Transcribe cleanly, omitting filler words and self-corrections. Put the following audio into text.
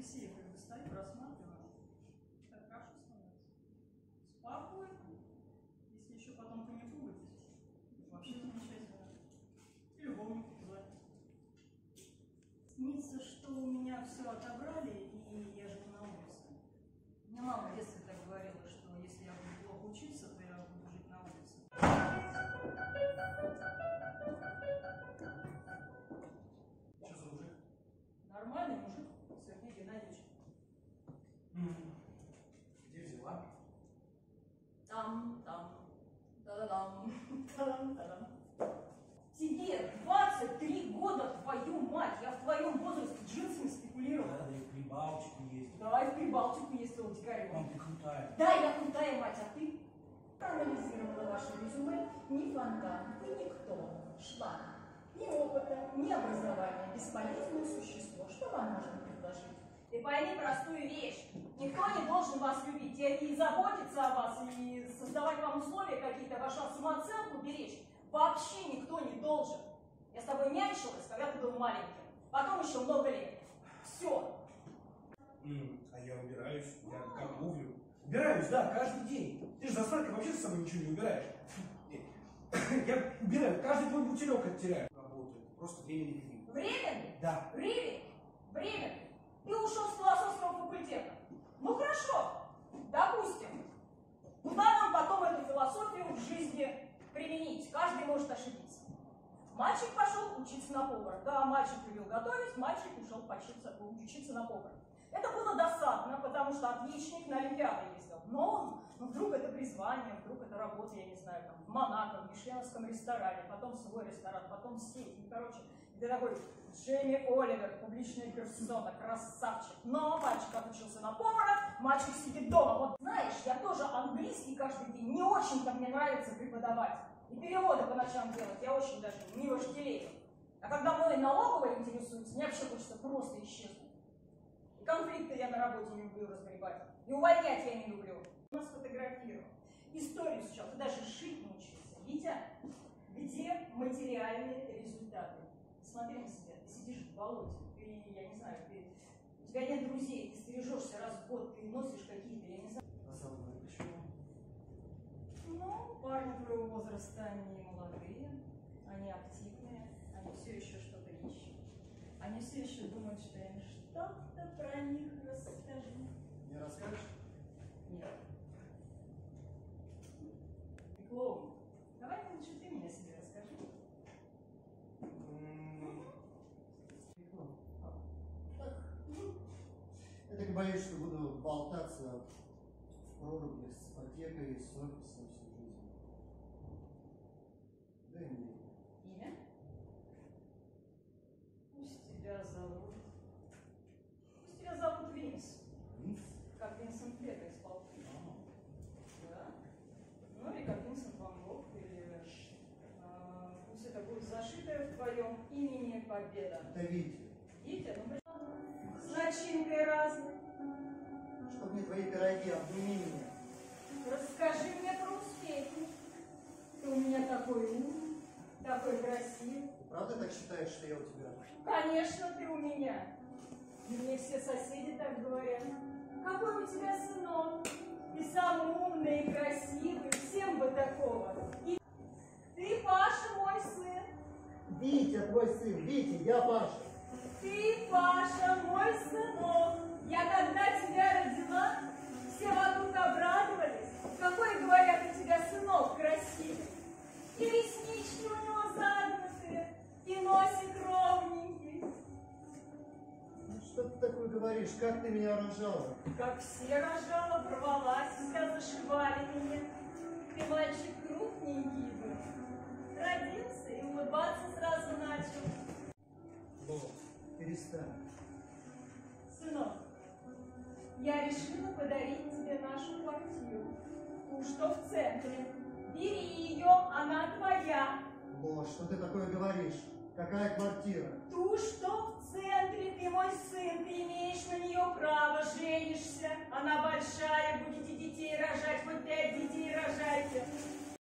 Одиссея, когда стою, рассматриваю, так хорошо становится. Спокойно. Если еще потом паникуете, вообще замечательно. И любовника позвонить. Снится, что у меня все отобрали, и я живу на улице. Мне мама в детстве так говорила, что если я буду плохо учиться, то я буду жить на улице. Что за мужик? Нормальный мужик, Сергей Геннадьевич. Где взяла? Тебе 23 года, твою мать! Я в твоем возрасте джинсами спекулировала. Да, и в Прибалтику ездил. Да, и в Прибалтику ездил, Дикарева. Мам, ты крутая. Да, я крутая, мать, а ты? Проанализировала ваше резюме. Ни фонтан, ты никто. Шлак. Ни опыта, ни образования. Бесполезное существо. Что вам можно предложить? Ты пойми простую вещь. Никто не должен вас любить и заботиться о вас, и создавать вам условия какие-то, вашу самооценку беречь. Вообще никто не должен. Я с тобой нянчилась, когда ты был маленьким. Потом еще много лет. Все. А я убираюсь, я готовлю. Убираюсь, да, каждый день. Ты же за сваркой вообще с собой ничего не убираешь. Я убираю, каждый твой бутылек оттеряю. Работает, просто временный фильм. Временный? Да. Временный. Ты ушел с философского факультета. Ну хорошо, допустим. Куда нам потом эту философию в жизни применить? Каждый может ошибиться. Мальчик пошел учиться на повара. Да, мальчик любил готовить, мальчик ушел учиться на повара. Это было досадно, потому что отличник на Олимпиаду ездил. Но вдруг это призвание, вдруг это работа, я не знаю, там, в Монако, в мишленовском ресторане, потом свой ресторан, потом сеть. Ну, короче, ты такой Джейми Оливер, публичный персона, красавчик. Но мальчик отучился на повара, мальчик сидит дома. Вот знаешь, я тоже английский каждый день, не очень-то мне нравится преподавать. И переводы по ночам делать я очень даже не вожделею. А когда мной налоговая интересуется, мне вообще хочется просто исчезнуть. И конфликты я на работе не люблю разгребать. И увольнять я не люблю. Нас фотографировал. Историю сейчас. Ты даже шить научился. Витя, где материальные результаты? Смотри на себя. Ты сидишь в болоте. Ты, я не знаю, у тебя нет друзей. Ты стрижешься раз в год. Ты носишь какие-то, я не знаю. А со мной почему? Ну, парни твоего возраста, они молодые, они активные, они все еще что-то ищут. Они все еще думают, что я им что-то про них расскажу. Не расскажешь? Нет. Ты клоун. Давай лучше ты мне себе расскажи. Ты клоун. Я так боюсь, что буду болтаться в проруби с ипотекой, с офисом всю жизнь. Да и мне. Имя? Пусть тебя зовут Винс. Винс? Как Винсент Петер из Полтавы. Да. Ну или как Винсент Ван Гог, или пусть это будет зашитая в твоем имени победа. Да, Витя. Витя, ну пришла. С начинкой разной. Чтоб мне твои пироги, обними меня. Расскажи мне про успехи. Ты у меня такой умный, такой красивый. Правда так считаешь, что я у тебя? Конечно, ты у меня. Мне все соседи так говорят. Какой у тебя сынок? Ты самый умный и красивый, всем бы такого. И ты, Паша, мой сын. Витя, твой сын. Витя, я Паша. Ты, Паша, мой сынок. Я когда тебя родила, все вокруг обрадовались. Какой, говорят, у тебя сынок красивый. И реснички у него загнутые, и носик ровненький. Что ты такое говоришь? Как ты меня рожала? Как все рожала, порвалась, вся зашивали меня. Ты мальчик крупненький был. Родился и улыбаться сразу начал. Бог, перестань. Сынок, я решила подарить тебе нашу квартиру. Ту, что в центре. Бери ее, она твоя. О, что ты такое говоришь? Какая квартира? Ту, что в центре, ты мой сын, ты имеешь на нее право, женишься. Она большая, будете детей рожать, хоть 5 детей рожайте.